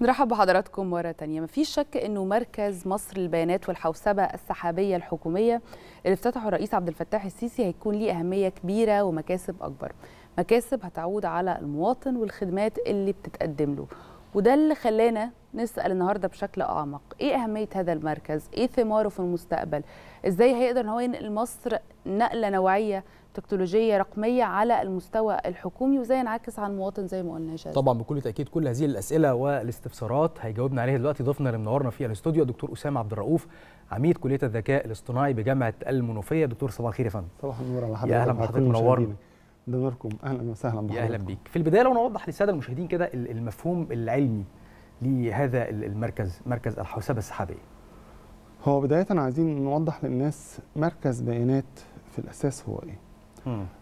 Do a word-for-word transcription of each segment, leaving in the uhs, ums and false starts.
نرحب بحضراتكم مرة تانية. مفيش شك أنه مركز مصر للبيانات والحوسبة السحابية الحكومية اللي افتتحه الرئيس عبد الفتاح السيسي هيكون ليه أهمية كبيرة ومكاسب أكبر، مكاسب هتعود على المواطن والخدمات اللي بتتقدم له. وده اللي خلانا نسأل النهاردة بشكل أعمق، إيه أهمية هذا المركز؟ إيه ثماره في المستقبل؟ إزاي هيقدر أنه ينقل مصر نقلة نوعية تكنولوجية رقمية على المستوى الحكومي وازاي ينعكس على المواطن زي ما قلنا؟ طبعا بكل تأكيد كل هذه الأسئلة والاستفسارات هيجاوبنا عليها دلوقتي ضيفنا اللي منورنا في الاستوديو دكتور أسامة عبد الرؤوف، عميد كلية الذكاء الاصطناعي بجامعة المنوفية. دكتور صباح الخير يا فندم. صباح النور على حضرتك. يا أهلا بحضرتك، منورنا. دوركم أهلا وسهلا بحضرتك. أهلا بيك. في البداية لو نوضح للسادة المشاهدين كده المفهوم العلمي لهذا المركز، مركز الحوسبة السحابية. هو بداية عايزين نوضح للناس مركز بيانات في الأساس هو إيه؟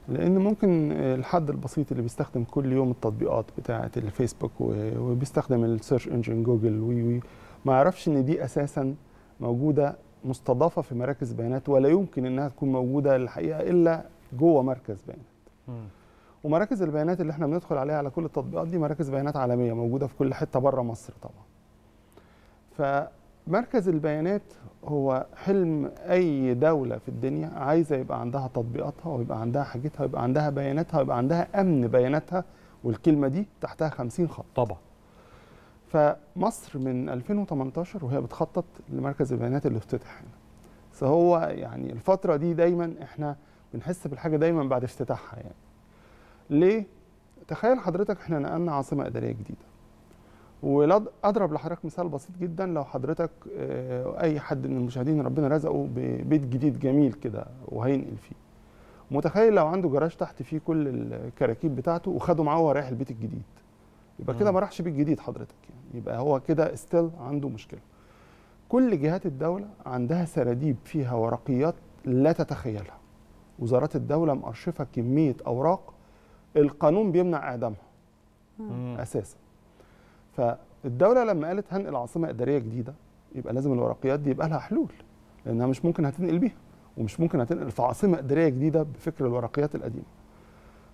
لأن ممكن الحد البسيط اللي بيستخدم كل يوم التطبيقات بتاعة الفيسبوك وبيستخدم السيرش انجن جوجل وي وي ما يعرفش إن دي أساساً موجودة مستضافة في مراكز بيانات، ولا يمكن إنها تكون موجودة الحقيقة إلا جوه مركز بيانات. ومراكز البيانات اللي إحنا بندخل عليها على كل التطبيقات دي مراكز بيانات عالمية موجودة في كل حتة بره مصر طبعاً. فمركز البيانات هو حلم أي دولة في الدنيا عايزة يبقى عندها تطبيقاتها ويبقى عندها حاجتها ويبقى عندها بياناتها ويبقى عندها أمن بياناتها، والكلمة دي تحتها خمسين خط طبعا. فمصر من ألفين وتمنتاشر وهي بتخطط لمركز البيانات اللي افتتح هنا، فهو يعني الفترة دي دايما احنا بنحس بالحاجة دايما بعد افتتاحها. يعني ليه؟ تخيل حضرتك احنا نقلنا عاصمة إدارية جديدة، وأضرب لحضرتك مثال بسيط جدا. لو حضرتك أي حد من المشاهدين ربنا رزقه ببيت جديد جميل كده وهينقل فيه، متخيل لو عنده جراج تحت فيه كل الكراكيب بتاعته وخده معاه وهو رايح البيت الجديد، يبقى كده ما راحش بيت جديد حضرتك، يعني يبقى هو كده ستيل عنده مشكلة. كل جهات الدولة عندها سراديب فيها ورقيات لا تتخيلها، وزارات الدولة مأرشفة كمية أوراق القانون بيمنع إعدامها أساساً. فالدولة لما قالت هنقل عاصمة إدارية جديدة يبقى لازم الورقيات دي يبقى لها حلول، لأنها مش ممكن هتنقل بيها، ومش ممكن هتنقل في عاصمة إدارية جديدة بفكر الورقيات القديمة.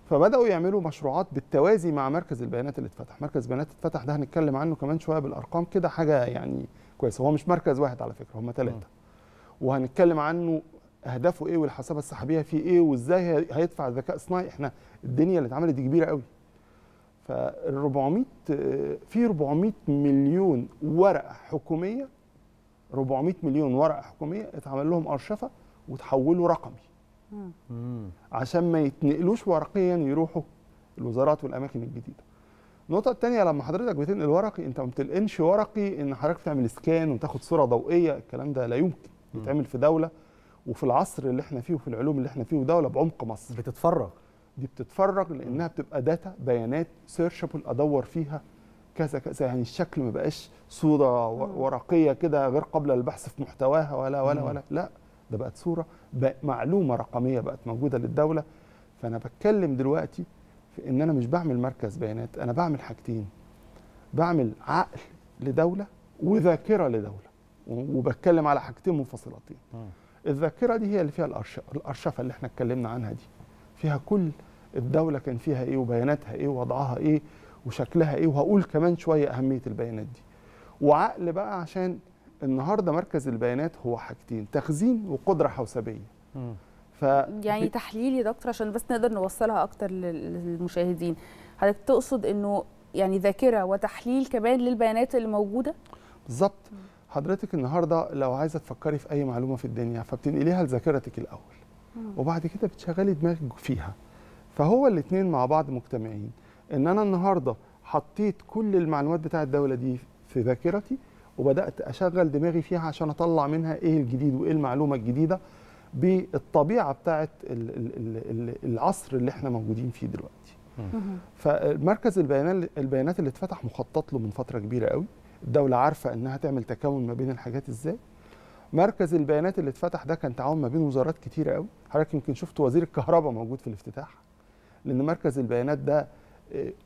فبدأوا يعملوا مشروعات بالتوازي مع مركز البيانات اللي اتفتح. مركز البيانات اللي اتفتح ده هنتكلم عنه كمان شوية بالأرقام كده، حاجة يعني كويسة. هو مش مركز واحد على فكرة، هم ثلاثة، وهنتكلم عنه أهدافه إيه والحوسبة السحابية فيه إيه وإزاي هيدفع الذكاء الصناعي. إحنا الدنيا اللي اتعملت دي كبيرة قوي. فال في أربعمية مليون ورقه حكوميه، أربعمية مليون ورقه حكوميه اتعمل لهم ارشفه وتحولوا رقمي عشان ما يتنقلوش ورقيا يروحوا الوزارات والاماكن الجديده. النقطه الثانيه، لما حضرتك بتنقل ورقي انت ما بتنقلش ورقي ان حضرتك تعمل سكان وتاخد صوره ضوئيه، الكلام ده لا يمكن يتعمل في دوله وفي العصر اللي احنا فيه وفي العلوم اللي احنا فيه، ودوله بعمق مصر بتتفرغ. دي بتتفرج لانها بتبقى داتا بيانات سيرشبل، ادور فيها كذا كذا، يعني الشكل ما بقاش صوره ورقيه كده غير قابله للبحث في محتواها ولا ولا ولا، لا ده بقت صوره بقى معلومه رقميه بقت موجوده للدوله. فانا بتكلم دلوقتي في ان انا مش بعمل مركز بيانات، انا بعمل حاجتين، بعمل عقل لدوله وذاكره لدوله، وبتكلم على حاجتين منفصلتين. الذاكره دي هي اللي فيها الارشفه اللي احنا اتكلمنا عنها دي، فيها كل الدولة كان فيها إيه وبياناتها إيه ووضعها إيه وشكلها إيه، وهقول كمان شوية أهمية البيانات دي. وعقل بقى، عشان النهاردة مركز البيانات هو حاجتين، تخزين وقدرة حوسبية. ف... يعني تحليلي يا دكتور عشان بس نقدر نوصلها أكتر للمشاهدين، حضرتك تقصد إنه يعني ذاكرة وتحليل كمان للبيانات اللي موجودة؟ بالظبط. حضرتك النهاردة لو عايزة تفكري في أي معلومة في الدنيا فبتنقليها لذاكرتك الأول، وبعد كده بتشغلي دماغك فيها. فهو الاثنين مع بعض مجتمعين، ان انا النهارده حطيت كل المعلومات بتاعه الدوله دي في ذاكرتي وبدات اشغل دماغي فيها عشان اطلع منها ايه الجديد وايه المعلومه الجديده بالطبيعه بتاعه العصر اللي احنا موجودين فيه دلوقتي. فمركز البيانات اللي اتفتح مخطط له من فتره كبيره قوي، الدوله عارفه انها تعمل تكامل ما بين الحاجات ازاي. مركز البيانات اللي اتفتح ده كان تعاون ما بين وزارات كتيره قوي، حضرتك يمكن شفت وزير الكهرباء موجود في الافتتاح، لأن مركز البيانات ده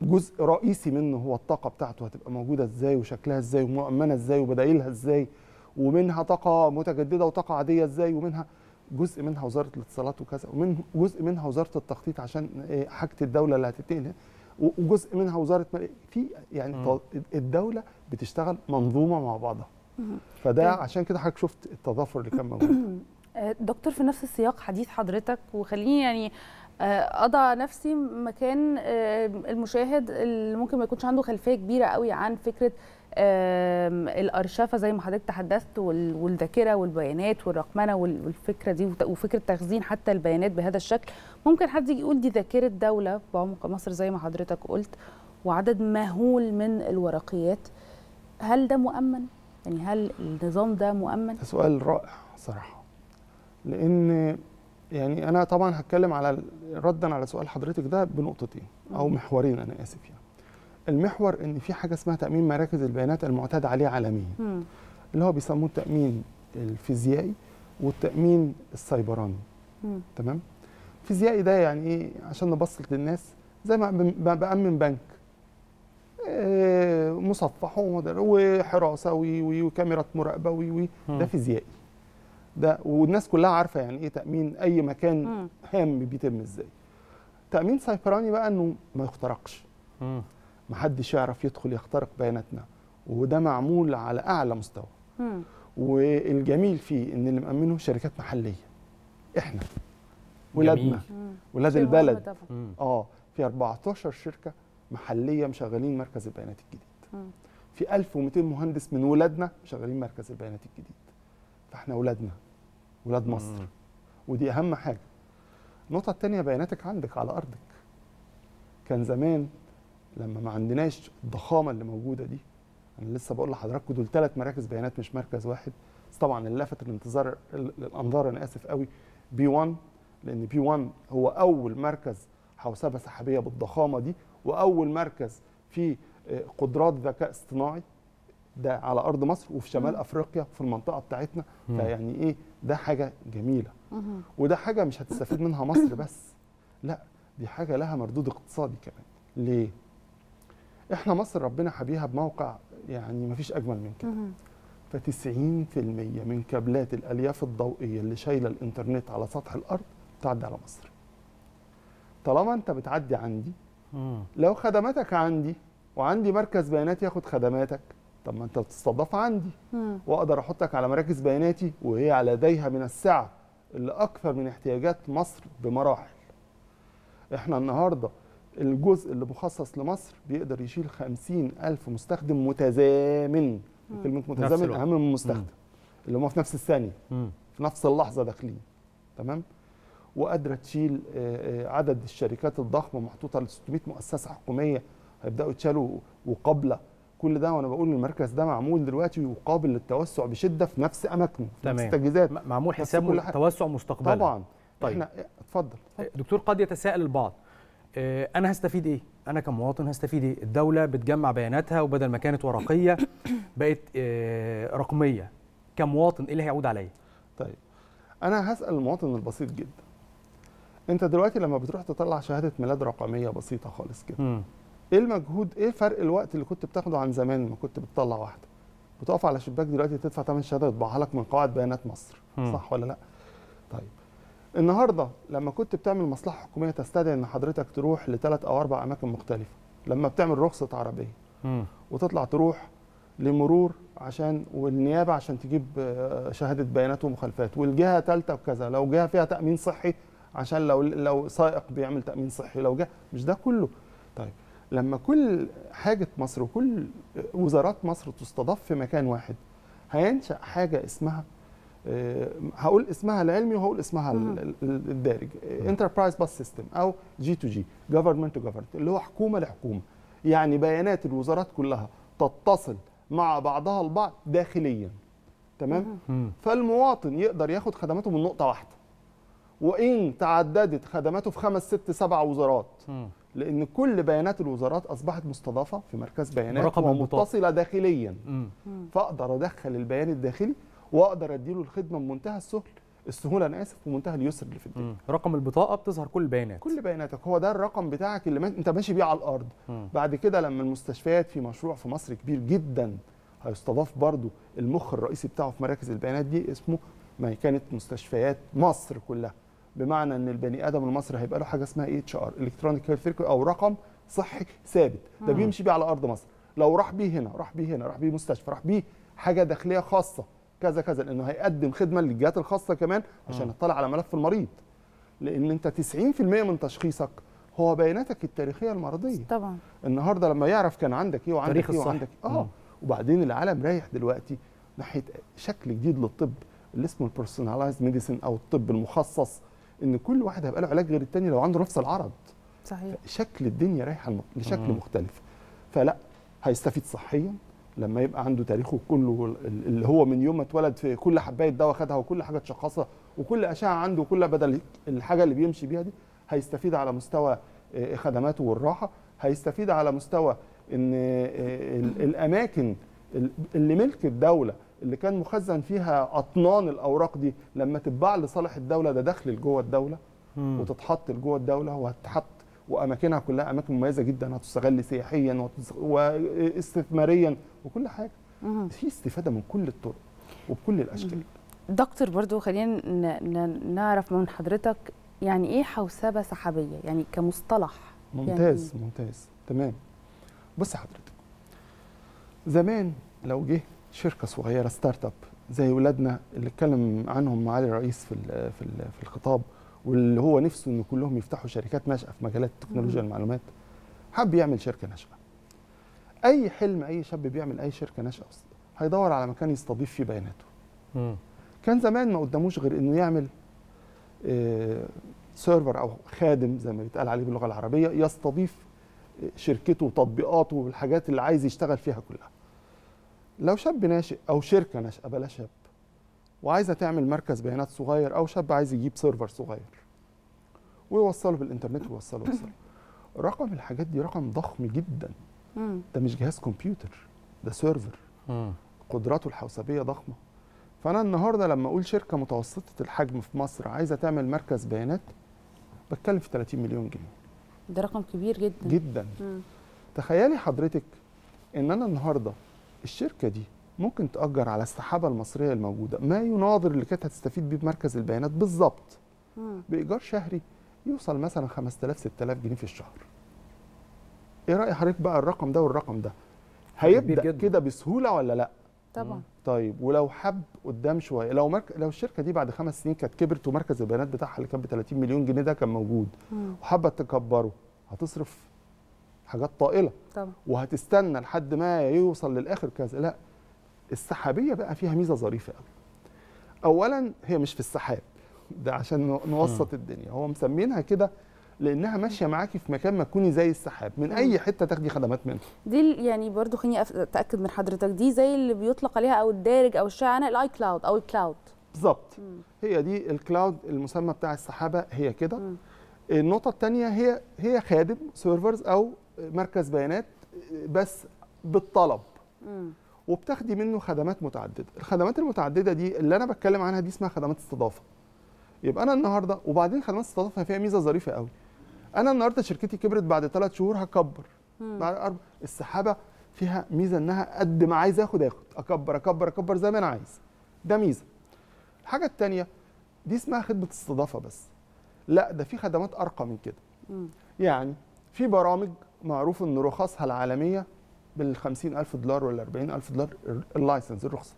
جزء رئيسي منه هو الطاقة بتاعته هتبقى موجودة إزاي وشكلها إزاي ومؤمنة إزاي وبدائلها إزاي، ومنها طاقة متجددة وطاقة عادية إزاي، ومنها جزء منها وزارة الاتصالات وكذا، ومن جزء منها وزارة التخطيط عشان حاجة الدولة اللي هتتنقل، وجزء منها وزاره ماليه في يعني م. الدوله بتشتغل منظومه مع بعضها. فده عشان كده حضرتك شفت التضافر اللي كان موجود. دكتور، في نفس السياق حديث حضرتك، وخليني يعني اضع نفسي مكان المشاهد اللي ممكن ما يكونش عنده خلفيه كبيره قوي عن فكره الارشفه زي ما حضرتك تحدثت، والذاكره والبيانات والرقمنه والفكره دي، وفكره تخزين حتى البيانات بهذا الشكل. ممكن حد يجي يقول دي ذاكره دوله بعمق مصر زي ما حضرتك قلت، وعدد مهول من الورقيات. هل ده مؤمن؟ يعني هل النظام ده مؤمن؟ ده سؤال رائع صراحه، لان يعني انا طبعا هتكلم على ردا على سؤال حضرتك ده بنقطتين او محورين، انا اسف. يعني المحور ان في حاجه اسمها تامين مراكز البيانات المعتاد عليه عالميا، م. اللي هو بيسموه التامين الفيزيائي والتامين السايبراني. م. تمام. الفيزيائي ده يعني ايه؟ عشان نبسط للناس، زي ما بامن بنك إيه، مصفح وحراسه وكاميرات مراقبه و ده فيزيائي. ده والناس كلها عارفه يعني ايه تامين اي مكان م. هام بيتم ازاي. تامين سايبراني بقى انه ما يخترقش، م. محدش يعرف يدخل يخترق بياناتنا، وده معمول على اعلى مستوى. م. والجميل فيه ان اللي مامنه شركات محليه، احنا ولادنا ولاد البلد. اه في أربعتاشر شركه محليه مشغلين مركز البيانات الجديد، م. في ألف ومئتين مهندس من ولادنا مشغلين مركز البيانات الجديد. فاحنا ولادنا، ولاد مصر، م. ودي اهم حاجه. النقطه الثانيه، بياناتك عندك على ارضك. كان زمان لما ما عندناش الضخامه اللي موجوده دي، انا لسه بقول لحضراتكم دول ثلاث مراكز بيانات مش مركز واحد. بس طبعا اللي لفت الانتظار الانظار انا اسف قوي بي واحد، لان بي واحد هو اول مركز حوسبه سحابيه بالضخامه دي، واول مركز فيه قدرات ذكاء اصطناعي ده على ارض مصر وفي شمال مم. افريقيا في المنطقه بتاعتنا. فيعني ايه؟ ده حاجه جميله، مم. وده حاجه مش هتستفيد منها مصر بس، لا دي حاجه لها مردود اقتصادي كمان. ليه؟ احنا مصر ربنا حبيها بموقع يعني مفيش اجمل من كده. ف تسعين في المئة من كابلات الالياف الضوئيه اللي شايله الانترنت على سطح الارض بتعدي على مصر. طالما انت بتعدي عندي، مم. لو خدماتك عندي وعندي مركز بيانات ياخد خدماتك، طب ما انت بتستضاف عندي، مم. واقدر احطك على مراكز بياناتي وهي على يديها من السعه اللي اكثر من احتياجات مصر بمراحل. احنا النهارده الجزء اللي مخصص لمصر بيقدر يشيل خمسين ألف مستخدم متزامن. كلمه متزامن اهم من مستخدم، مم. اللي هم في نفس الثانيه، مم. في نفس اللحظه داخلين. تمام. وقادره تشيل عدد الشركات الضخمه محطوطه ل ستمئة مؤسسه حكوميه هيبداوا يتشالوا وقبله كل ده. وانا بقول المركز ده معمول دلوقتي وقابل للتوسع بشده في نفس اماكنه، في نفس التجهيزات، معمول حساب توسع مستقبلا طبعا. طيب احنا اتفضل. دكتور، قد يتساءل البعض، اه انا هستفيد ايه؟ انا كمواطن هستفيد ايه؟ الدوله بتجمع بياناتها وبدل ما كانت ورقيه بقت اه رقميه، كمواطن ايه اللي هيعود عليا؟ طيب انا هسال المواطن البسيط جدا. انت دلوقتي لما بتروح تطلع شهاده ميلاد رقميه بسيطه خالص كده، م. ايه المجهود، ايه فرق الوقت اللي كنت بتاخده عن زمان ما كنت بتطلع واحده؟ بتقف على شباك دلوقتي تدفع ثمن شهاده يطبعها لك من قواعد بيانات مصر، م. صح ولا لا؟ طيب النهارده لما كنت بتعمل مصلحه حكوميه تستدعي ان حضرتك تروح لثلاث او اربع اماكن مختلفه، لما بتعمل رخصه عربيه، م. وتطلع تروح لمرور عشان والنيابه عشان تجيب شهاده بيانات ومخالفات، والجهه ثالثه وكذا، لو جهه فيها تامين صحي عشان لو لو سائق بيعمل تامين صحي، لو جهه مش ده كله. طيب لما كل حاجة مصر وكل وزارات مصر تستضاف في مكان واحد، هينشأ حاجة اسمها، هقول اسمها العلمي وهقول اسمها الدارج، انتربرايز باس سيستم او جي تو جي، جفرمنت تو جفرمنت، اللي هو حكومة لحكومة. يعني بيانات الوزارات كلها تتصل مع بعضها البعض داخليا. تمام؟ فالمواطن يقدر ياخد خدماته من نقطة واحدة، وإن تعددت خدماته في خمس ست سبع وزارات، لأن كل بيانات الوزارات أصبحت مستضافة في مركز بيانات ومتصلة داخلياً. مم. فأقدر أدخل البيان الداخلي وأقدر أديله الخدمة بمنتهى السهل السهولة أنا آسف ومنتهى اليسر اللي في الدنيا. مم. رقم البطاقة بتظهر كل بياناتك، كل بياناتك، هو ده الرقم بتاعك اللي أنت ماشي بيه على الأرض. مم. بعد كده لما المستشفيات، في مشروع في مصر كبير جداً هيستضاف برضو المخ الرئيسي بتاعه في مراكز البيانات دي، اسمه ما كانت مستشفيات مصر كلها، بمعنى ان البني ادم المصري هيبقى له حاجه اسمها اي اتش ار، الكترونيك هيلث ريكورد، او رقم صحي ثابت، ده بيمشي بيه على ارض مصر. لو راح بيه هنا، راح بيه هنا، راح بيه مستشفى، راح بيه حاجه داخليه خاصه كذا كذا، لانه هيقدم خدمه للجهات الخاصه كمان عشان تطلع على ملف المريض. لان انت تسعين في المية من تشخيصك هو بياناتك التاريخيه المرضيه. طبعا النهارده لما يعرف كان عندك ايه وعندك ايه وعندك اه مم. وبعدين العالم رايح دلوقتي ناحيه شكل جديد للطب اللي اسمه البيرسوناليزد ميديسن او الطب المخصص، ان كل واحد هيبقى له علاج غير الثاني لو عنده نفس العرض. صحيح. شكل الدنيا رايحه لشكل مم. مختلف. فلا هيستفيد صحيا لما يبقى عنده تاريخه كله اللي هو من يوم ما اتولد، في كل حبايه دواء خدها وكل حاجه تشخصها وكل اشعه عنده وكل بدل الحاجه اللي بيمشي بيها دي. هيستفيد على مستوى خدماته والراحه، هيستفيد على مستوى ان الاماكن اللي ملك الدوله اللي كان مخزن فيها اطنان الاوراق دي لما تتباع لصالح الدوله ده دخل جوه الدوله وتتحط جوه الدوله وهتتحط، واماكنها كلها اماكن مميزه جدا هتستغل سياحيا واستثماريا وكل حاجه. في استفاده من كل الطرق وبكل الاشكال. دكتور برضو خلينا نعرف من حضرتك يعني ايه حوسبه سحابيه يعني كمصطلح؟ ممتاز يعني ممتاز تمام. بص حضرتك، زمان لو جه شركه صغيره ستارت اب زي ولادنا اللي اتكلم عنهم معالي الرئيس في في في الخطاب، واللي هو نفسه ان كلهم يفتحوا شركات ناشئه في مجالات تكنولوجيا المعلومات، حب يعمل شركه ناشئه. اي حلم اي شاب بيعمل اي شركه ناشئه اصلا هيدور على مكان يستضيف فيه بياناته. مم. كان زمان ما قداموش غير انه يعمل إيه سيرفر او خادم زي ما بيتقال عليه باللغه العربيه يستضيف شركته وتطبيقاته والحاجات اللي عايز يشتغل فيها كلها. لو شاب ناشئ او شركه ناشئه بلا شاب وعايزه تعمل مركز بيانات صغير، او شاب عايز يجيب سيرفر صغير ويوصله بالانترنت ويوصله ويوصله رقم الحاجات دي رقم ضخم جدا. ده مش جهاز كمبيوتر، ده سيرفر قدراته الحوسبيه ضخمه. فأنا النهارده لما أقول شركة متوسطة الحجم في مصر عايزة تعمل مركز بيانات بتكلم في ثلاثين مليون جنيه. ده رقم كبير جدا جدا. مم. تخيلي حضرتك إن أنا النهارده الشركة دي ممكن تأجر على السحابة المصرية الموجودة ما يناظر اللي كانت هتستفيد بيه بمركز البيانات بالظبط بإيجار شهري يوصل مثلا خمسة آلاف ستة آلاف جنيه في الشهر. إيه رأي حضرتك بقى الرقم ده والرقم ده؟ هيبدأ كده بسهولة ولا لأ؟ طبعا. طيب ولو حب قدام شويه، لو مرك... لو الشركه دي بعد خمس سنين كانت كبرت ومركز البيانات بتاعها اللي كان ب ثلاثين مليون جنيه ده كان موجود وحابه تكبره، هتصرف حاجات طائله طبعا وهتستنى لحد ما يوصل للاخر كذا. لا، السحابيه بقى فيها ميزه ظريفه قوي. اولا هي مش في السحاب ده عشان نوسط مم. الدنيا، هو مسمينها كده لانها ماشيه معاكي في مكان ما تكوني زي السحاب، من اي حته تاخدي خدمات منها. دي يعني برضو خليني اتاكد من حضرتك، دي زي اللي بيطلق عليها او الدارج او الشاعنه الاي كلاود او الكلاود. بالظبط، هي دي الكلاود المسمى بتاع السحابه، هي كده. النقطه الثانيه هي هي خادم سيرفرز او مركز بيانات بس بالطلب. مم. وبتاخدي منه خدمات متعدده. الخدمات المتعدده دي اللي انا بتكلم عنها دي اسمها خدمات استضافه. يبقى انا النهارده وبعدين خدمات استضافه فيها ميزه ظريفه قوي. أنا النهارده شركتي كبرت بعد ثلاث شهور هكبر. بعد أربع. السحابة فيها ميزة إنها قد ما عايز آخد آخد، أكبر أكبر أكبر زي ما أنا عايز. ده ميزة. الحاجة التانية دي اسمها خدمة استضافة بس. لا، ده في خدمات أرقى من كده. مم. يعني في برامج معروف إن رخصها العالمية بال خمسين ألف دولار ولا أربعين ألف دولار اللايسنس الرخصة.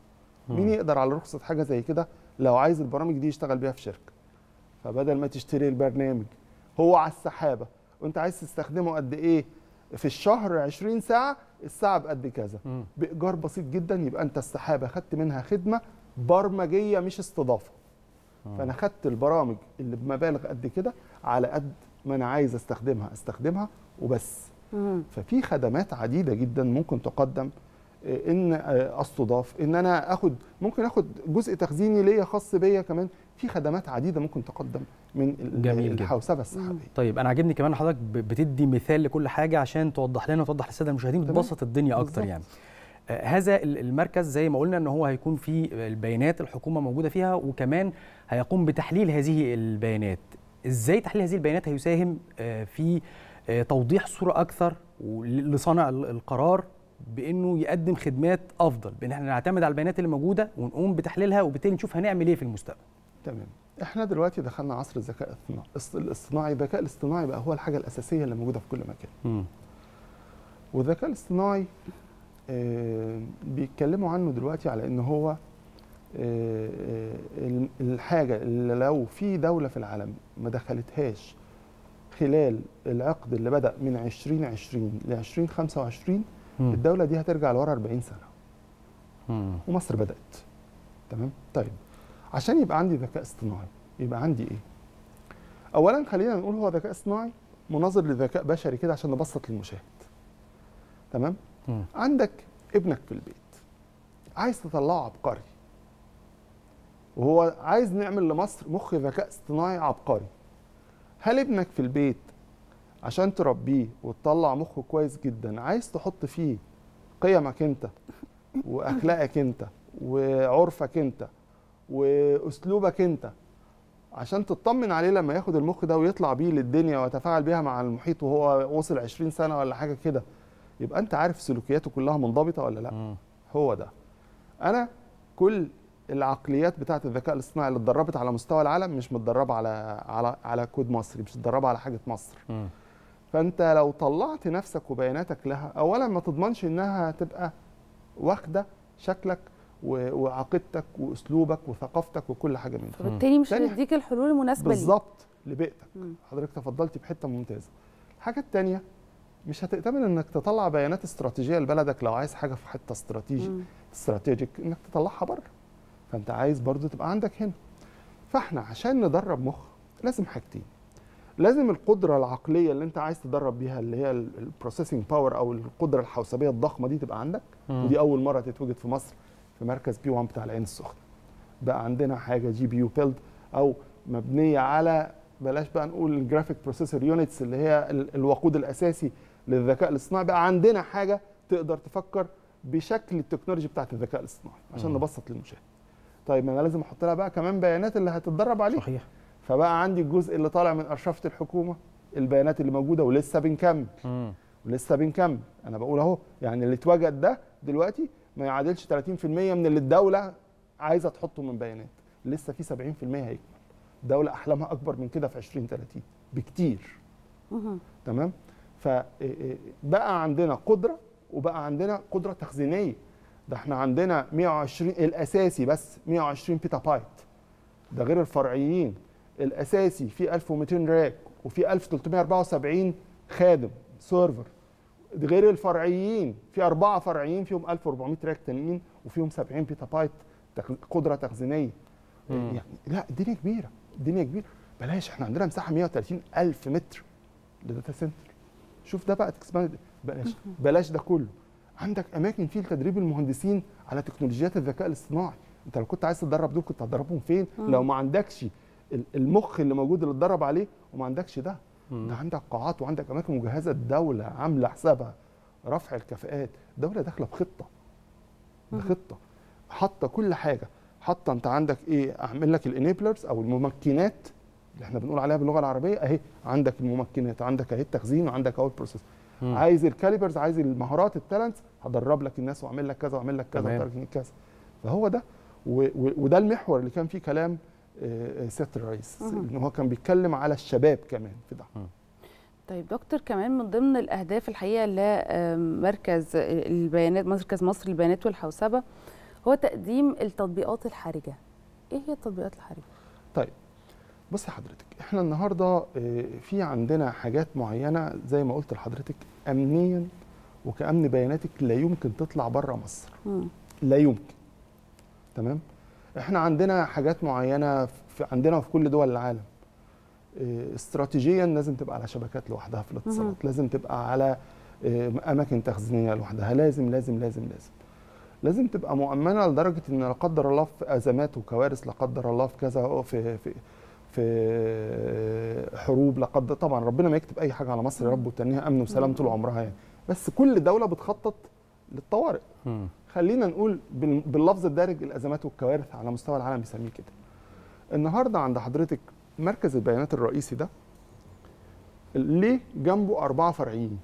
مم. مين يقدر على رخصة حاجة زي كده لو عايز البرامج دي يشتغل بيها في شركة؟ فبدل ما تشتري البرنامج هو على السحابه وانت عايز تستخدمه قد ايه في الشهر عشرين ساعة، الساعه بقد كذا بايجار بسيط جدا. يبقى انت السحابه خدت منها خدمه برمجيه مش استضافه. مم. فانا خدت البرامج اللي بمبالغ قد كده على قد ما انا عايز استخدمها استخدمها وبس. مم. ففي خدمات عديده جدا ممكن تقدم ان استضاف، ان انا اخد ممكن اخد جزء تخزيني ليا خاص بيا كمان. في خدمات عديده ممكن تقدم من الحوسبه السحابيه. طيب انا عاجبني كمان حضرتك بتدي مثال لكل حاجه عشان توضح لنا وتوضح للساده المشاهدين وتبسط الدنيا اكتر. يعني هذا المركز زي ما قلنا ان هو هيكون فيه البيانات الحكومه موجوده فيها، وكمان هيقوم بتحليل هذه البيانات. ازاي تحليل هذه البيانات هيساهم في توضيح صوره اكثر لصانع القرار بانه يقدم خدمات افضل، بان احنا نعتمد على البيانات اللي موجوده ونقوم بتحليلها وبالتالي نشوف هنعمل ايه في المستقبل. تمام. احنا دلوقتي دخلنا عصر الذكاء الاصطناعي. الذكاء الاصطناعي بقى هو الحاجه الاساسيه اللي موجوده في كل مكان. م. والذكاء الاصطناعي آه بيتكلموا عنه دلوقتي على ان هو آه الحاجه اللي لو في دوله في العالم ما دخلتهاش خلال العقد اللي بدا من عشرين عشرين ل عشرين خمسة وعشرين الدوله دي هترجع لورا أربعين سنة. م. ومصر بدات. تمام؟ طيب عشان يبقى عندي ذكاء اصطناعي يبقى عندي ايه؟ اولا خلينا نقول هو ذكاء اصطناعي مناظر لذكاء بشري كده عشان نبسط للمشاهد. تمام؟ م. عندك ابنك في البيت عايز تطلعه عبقري، وهو عايز نعمل لمصر مخ ذكاء اصطناعي عبقري. هل ابنك في البيت عشان تربيه وتطلع مخه كويس جدا عايز تحط فيه قيمك انت واخلاقك انت وعرفك انت واسلوبك انت عشان تطمن عليه لما ياخد المخ ده ويطلع بيه للدنيا ويتفاعل بيها مع المحيط وهو وصل عشرين سنة ولا حاجه كده، يبقى انت عارف سلوكياته كلها منضبطه ولا لا؟ م. هو ده. انا كل العقليات بتاعت الذكاء الاصطناعي اللي اتدربت على مستوى العالم مش متدربه على على على كود مصري، مش متدربه على حاجه مصر. م. فانت لو طلعت نفسك وبياناتك لها، اولا ما تضمنش انها هتبقى واخده شكلك وعقيدتك واسلوبك وثقافتك وكل حاجه منها، فبالتالي مش هتديك الحلول المناسبه ليك بالظبط لبيئتك. م. حضرتك تفضلتي بحته ممتازه. الحاجه الثانيه مش هتأتمن انك تطلع بيانات استراتيجيه لبلدك. لو عايز حاجه في حته استراتيجي استراتيجيك انك تطلعها بره، فانت عايز برضو تبقى عندك هنا. فاحنا عشان ندرب مخ لازم حاجتين، لازم القدره العقليه اللي انت عايز تدرب بيها اللي هي البروسيسنج باور او القدره الحوسبيه الضخمه دي تبقى عندك. م. ودي اول مره تتوجد في مصر في مركز بي واحد بتاع العين السخنه. بقى عندنا حاجه جي بي يو بيلد او مبنيه على، بلاش بقى نقول الجرافيك بروسيسور يونتس اللي هي الوقود الاساسي للذكاء الاصطناعي، بقى عندنا حاجه تقدر تفكر بشكل التكنولوجي بتاعت الذكاء الاصطناعي عشان نبسط للمشاهد. طيب انا لازم احط لها بقى كمان بيانات اللي هتتدرب عليه. صحيح. فبقى عندي الجزء اللي طالع من ارشفه الحكومه، البيانات اللي موجوده ولسه بنكمل م. ولسه بنكمل. انا بقول اهو يعني اللي اتوجد ده دلوقتي ما يعادلش ثلاثين في المية من اللي الدوله عايزه تحطه من بيانات، لسه في سبعين في المية هيكمل. الدوله احلامها اكبر من كده في عشرين ثلاثين بكتير. تمام؟ فبقى عندنا قدره وبقى عندنا قدره تخزينيه. ده احنا عندنا مية وعشرين الاساسي بس مية وعشرين بيتا بايت، ده غير الفرعيين. الاساسي فيه ألف ومئتين راك وفيه ألف وثلاثمئة وأربعة وسبعين خادم سيرفر، غير الفرعيين في أربعة فرعيين فيهم ألف وأربعمئة راك تانيين وفيهم سبعين بيتا بايت قدرة تخزينية. مم. يعني لا الدنيا كبيرة، الدنيا كبيرة. بلاش احنا عندنا مساحة مئة وثلاثين ألف متر لداتا سنتر. شوف ده بقى تكسباند. بلاش بلاش ده كله. عندك أماكن فيه لتدريب المهندسين على تكنولوجيات الذكاء الاصطناعي. أنت لو كنت عايز تدرب دول كنت هتدربهم فين؟ مم. لو ما عندكش المخ اللي موجود اللي اتدرب عليه وما عندكش ده. ده عندك قاعات وعندك اماكن مجهزه، الدوله عامله حسابها رفع الكفاءات، الدوله داخله بخطه. ده خطه حاطه كل حاجه، حاطه انت عندك ايه؟ اعمل لك الانيبلرز او الممكنات اللي احنا بنقول عليها باللغه العربيه اهي، عندك الممكنات، عندك اهي التخزين، وعندك اهو البروسيس. عايز الكاليبرز، عايز المهارات التالنتس، هدرب لك الناس واعمل لك كذا واعمل لك كذا وترجم لك كذا. فهو ده وده المحور اللي كان فيه كلام سيادة الرئيس ان هو كان بيتكلم على الشباب كمان في ده. طيب دكتور، كمان من ضمن الاهداف الحقيقه لمركز البيانات مركز مصر للبيانات والحوسبه هو تقديم التطبيقات الحرجه. ايه هي التطبيقات الحرجه؟ طيب بص حضرتك، احنا النهارده في عندنا حاجات معينه زي ما قلت لحضرتك امنيا وكامن بياناتك لا يمكن تطلع بره مصر. م. لا يمكن. تمام؟ احنا عندنا حاجات معينه في عندنا وفي كل دول العالم. استراتيجيا لازم تبقى على شبكات لوحدها في الاتصالات، لازم تبقى على اماكن تخزينيه لوحدها، لازم لازم لازم لازم. لازم تبقى مؤمنه لدرجه ان لا قدر الله في ازمات وكوارث، لا قدر الله في كذا، في في في حروب، لا قدر، طبعا ربنا ما يكتب اي حاجه على مصر يا رب وتنيها امن وسلام طول عمرها يعني، بس كل دوله بتخطط للطوارئ. خلينا نقول باللفظ الدارج الازمات والكوارث على مستوى العالم بيسميه كده. النهارده عند حضرتك مركز البيانات الرئيسي ده ليه جنبه اربعه فرعيين؟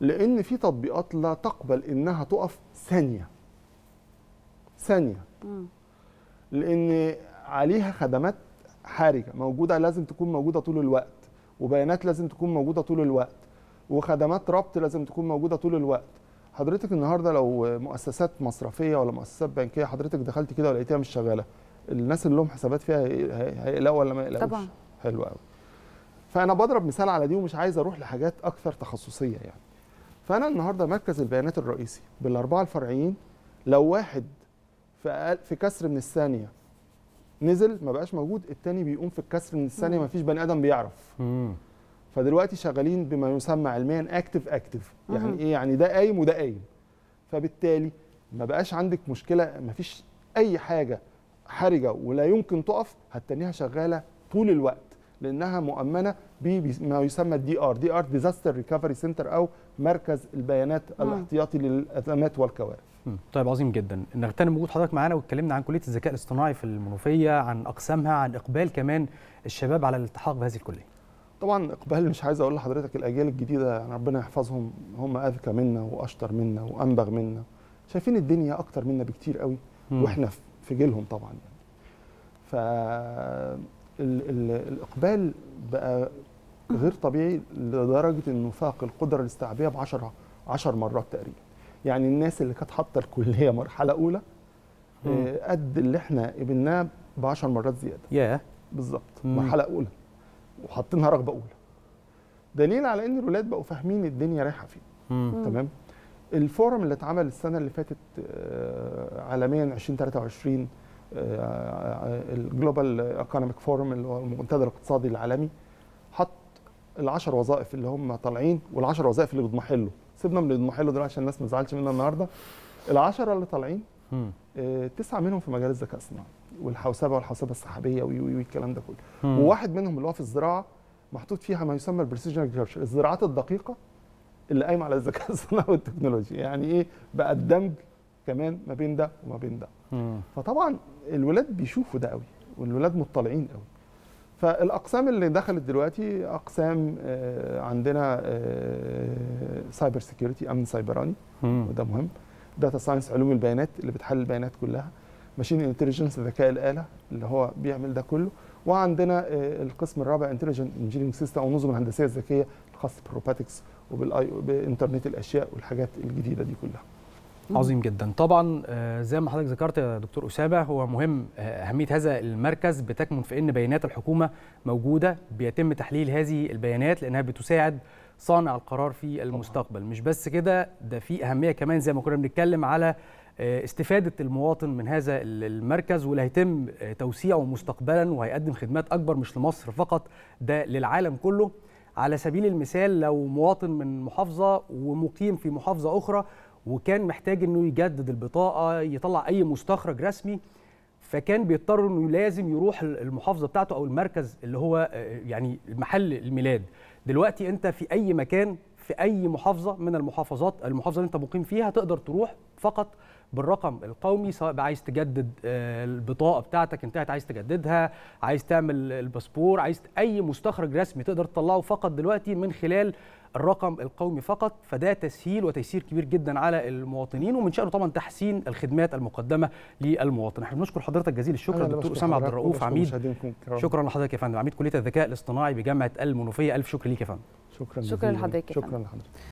لان في تطبيقات لا تقبل انها تقف ثانيه. ثانيه. لان عليها خدمات حرجه موجوده، لازم تكون موجوده طول الوقت، وبيانات لازم تكون موجوده طول الوقت، وخدمات ربط لازم تكون موجوده طول الوقت. حضرتك النهارده لو مؤسسات مصرفيه ولا مؤسسات بنكيه حضرتك دخلت كده ولقيتها مش شغاله، الناس اللي لهم حسابات فيها هيقلقوا ولا ما يقلقوش؟ طبعا. حلو قوي. فانا بضرب مثال على دي ومش عايز اروح لحاجات اكثر تخصصيه يعني. فانا النهارده مركز البيانات الرئيسي بالاربعه الفرعيين، لو واحد في في كسر من الثانيه نزل ما بقاش موجود، الثاني بيقوم في الكسر من الثانيه، ما فيش بني ادم بيعرف. مم. فدلوقتي شغالين بما يسمى علميا اكتف اكتف، يعني مم. ايه؟ يعني ده قايم وده قايم. فبالتالي ما بقاش عندك مشكله، ما فيش اي حاجه حرجه ولا يمكن تقف، هتتنيها شغاله طول الوقت لانها مؤمنه بما يسمى الدي ار، دي ار ديزاستر ريكفري سنتر او مركز البيانات مم. الاحتياطي للازمات والكوارث. طيب عظيم جدا. نغتنم وجود حضرتك معانا واتكلمنا عن كليه الذكاء الاصطناعي في المنوفيه، عن اقسامها، عن اقبال كمان الشباب على الالتحاق بهذه الكليه. طبعا اقبال مش عايز اقول لحضرتك، الاجيال الجديده يعني ربنا يحفظهم هم اذكى منا واشطر منا وانبغ منا، شايفين الدنيا اكتر منا بكتير قوي واحنا في جيلهم طبعا يعني. ف الاقبال بقى غير طبيعي لدرجه انه فاق القدره الاستيعابيه ب عشر مرات تقريبا. يعني الناس اللي كانت حاطه الكليه مرحله اولى قد اللي احنا قبلناه ب عشر مرات زياده. ياه بالظبط، مرحله اولى وحاطينها رغبه اولى. دليل على ان الولاد بقوا فاهمين الدنيا رايحه فين. تمام؟ الفورم اللي اتعمل السنه اللي فاتت عالميا ألفين وثلاثة وعشرين الجلوبال ايكونوميك فورم اللي هو المنتدى الاقتصادي العالمي، حط العشر وظائف اللي هم طالعين والعشر وظائف اللي بيضمحلوا. سيبنا من الضمحله دلوقتي عشان الناس ما تزعلش مننا النهارده. العشره اللي طالعين آه، تسعه منهم في مجال الذكاء الصناعي والحوسبه والحوسبه السحابيه وي وي والكلام ده كله، وواحد منهم اللي هو في الزراعه محطوط فيها ما يسمى البريسيشن، الزراعات الدقيقه اللي قايمه على الذكاء الصناعي والتكنولوجيا. يعني ايه بقى الدمج كمان ما بين ده وما بين ده. مم. فطبعا الولاد بيشوفوا ده قوي والولاد مطلعين قوي. فالاقسام اللي دخلت دلوقتي اقسام آه عندنا آه سايبر سيكيورتي، امن سايبراني وده مهم، داتا ساينس علوم البيانات اللي بتحلل البيانات كلها، ماشين انتليجنس ذكاء الاله اللي هو بيعمل ده كله، وعندنا آه القسم الرابع انتليجنت انجينيرنج سيستم او النظم الهندسيه الذكيه الخاصه بالروباتكس وبالانترنت الاشياء والحاجات الجديده دي كلها. عظيم جدا. طبعا زي ما حضرتك ذكرت يا دكتور أسامة، هو مهم أهمية هذا المركز بتكمن في أن بيانات الحكومة موجودة، بيتم تحليل هذه البيانات لأنها بتساعد صانع القرار في المستقبل. مش بس كده، ده في أهمية كمان زي ما كنا بنتكلم على استفادة المواطن من هذا المركز، واللي هيتم توسيعه مستقبلا وهيقدم خدمات أكبر مش لمصر فقط، ده للعالم كله. على سبيل المثال لو مواطن من محافظة ومقيم في محافظة أخرى وكان محتاج انه يجدد البطاقه، يطلع اي مستخرج رسمي، فكان بيضطر انه لازم يروح المحافظه بتاعته او المركز اللي هو يعني محل الميلاد. دلوقتي انت في اي مكان في اي محافظه من المحافظات المحافظه اللي انت مقيم فيها، تقدر تروح فقط بالرقم القومي، سواء بقى عايز تجدد البطاقه بتاعتك انتهت عايز تجددها، عايز تعمل الباسبور، عايز اي مستخرج رسمي تقدر تطلعه فقط دلوقتي من خلال الرقم القومي فقط. فده تسهيل وتيسير كبير جدا على المواطنين، ومن شأنه طبعا تحسين الخدمات المقدمه للمواطن. احنا بنشكر حضرتك جزيل الشكر دكتور أسامة عبد الرؤوف عميد، شكرا لحضرتك يا فندم، عميد كليه الذكاء الاصطناعي بجامعه المنوفيه. الف شكر ليك يا فندم. شكرا شكرا لحضرتك. شكرا لحضرتك.